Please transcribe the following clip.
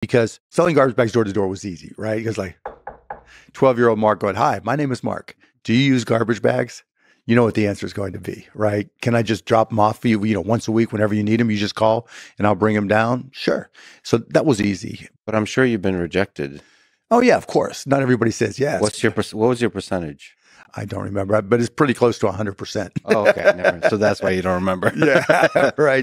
because selling garbage bags door to door was easy, right? Because like 12-year-old Mark going, hi, my name is Mark. Do you use garbage bags? You know what the answer is going to be, right? Can I just drop them off for you, you know, once a week, whenever you need them, you just call and I'll bring them down? Sure. So that was easy. But I'm sure you've been rejected. Oh yeah, of course. Not everybody says yes. What was your percentage? I don't remember, but it's pretty close to 100%. Oh, okay. Never. So that's why you don't remember. Yeah, right.